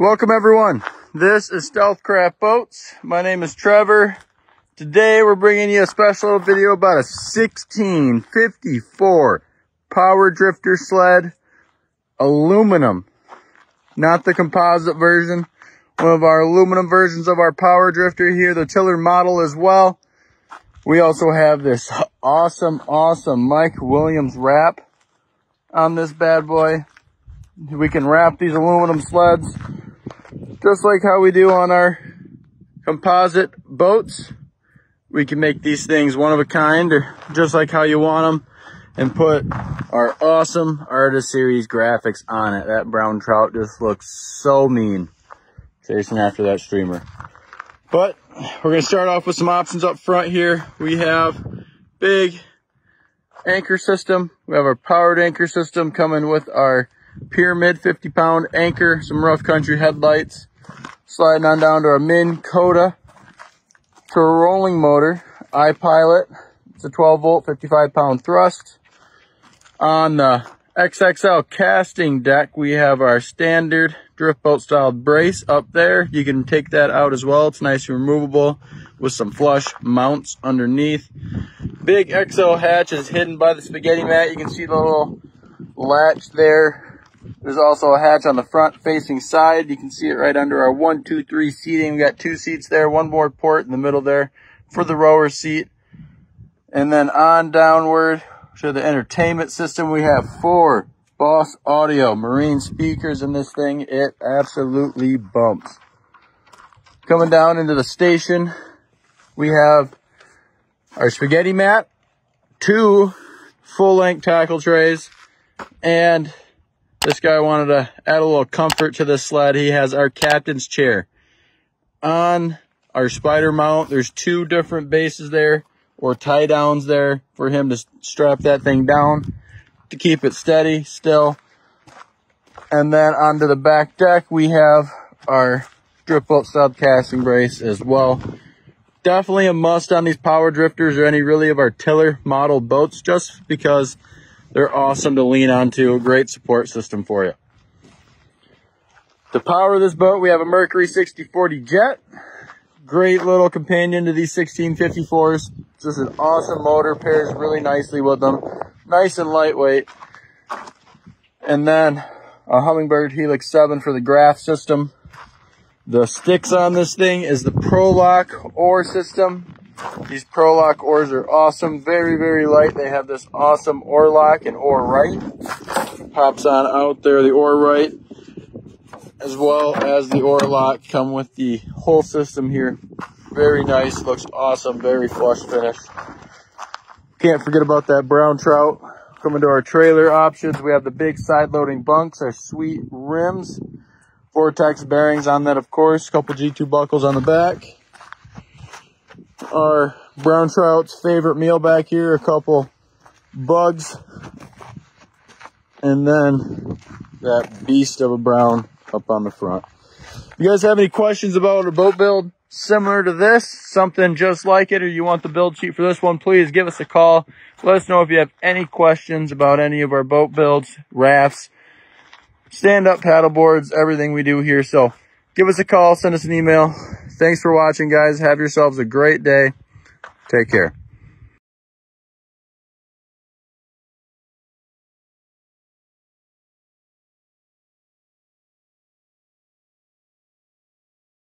Welcome everyone. This is Stealthcraft Boats. My name is Trevor. Today we're bringing you a special video about a 1654 Power Drifter Sled, aluminum. Not the composite version. One of our aluminum versions of our Power Drifter here, the Tiller model as well. We also have this awesome Mike Williams wrap on this bad boy. We can wrap these aluminum sleds just like how we do on our composite boats. We can make these things one of a kind, or just like how you want them, and put our awesome Artist Series graphics on it. That brown trout just looks so mean chasing after that streamer. But we're going to start off with some options up front here. We have big anchor system. We have our powered anchor system coming with our pyramid 50-pound anchor, some rough country headlights, sliding on down to our Minn Kota for a rolling motor, iPilot. It's a 12-volt, 55-pound thrust. On the XXL casting deck, we have our standard drift boat style brace up there. You can take that out as well. It's nice and removable with some flush mounts underneath. Big XO hatch is hidden by the spaghetti mat. You can see the little latch there. There's also a hatch on the front facing side. You can see it right under our 1, 2, 3 seating. We got 2 seats there, one board port in the middle there for the rower seat. And then on downward to the entertainment system, we have 4 Boss Audio marine speakers in this thing. It absolutely bumps. Coming down into the station, we have our spaghetti mat, 2 full-length tackle trays, and this guy wanted to add a little comfort to this sled. He has our captain's chair. On our spider mount, there's 2 different bases there, or tie downs there, for him to strap that thing down to keep it steady still. And then onto the back deck, we have our drift boat sub casting brace as well. Definitely a must on these Power Drifters or any really of our Tiller model boats, just because they're awesome to lean onto, a great support system for you. To power this boat, we have a Mercury 6040 Jet. Great little companion to these 1654s. Just an awesome motor, pairs really nicely with them. Nice and lightweight. And then a Hummingbird Helix 7 for the graft system. The sticks on this thing is the ProLock oar system. These ProLock oars are awesome, very, very light. They have this awesome oar lock and oar right. Pops on out there, the oar right, as well as the oar lock. Come with the whole system here. Very nice, looks awesome, very flush finish. Can't forget about that brown trout. Coming to our trailer options, we have the big side-loading bunks, our sweet rims, vortex bearings on that, of course, a couple G2 buckles on the back. Our brown trout's favorite meal back here, a couple bugs, and then that beast of a brown up on the front. If you guys have any questions about a boat build similar to this, something just like it, or you want the build sheet for this one, please give us a call. Let us know if you have any questions about any of our boat builds, rafts, stand-up paddle boards, everything we do here. So give us a call, send us an email. Thanks for watching, guys. Have yourselves a great day. Take care.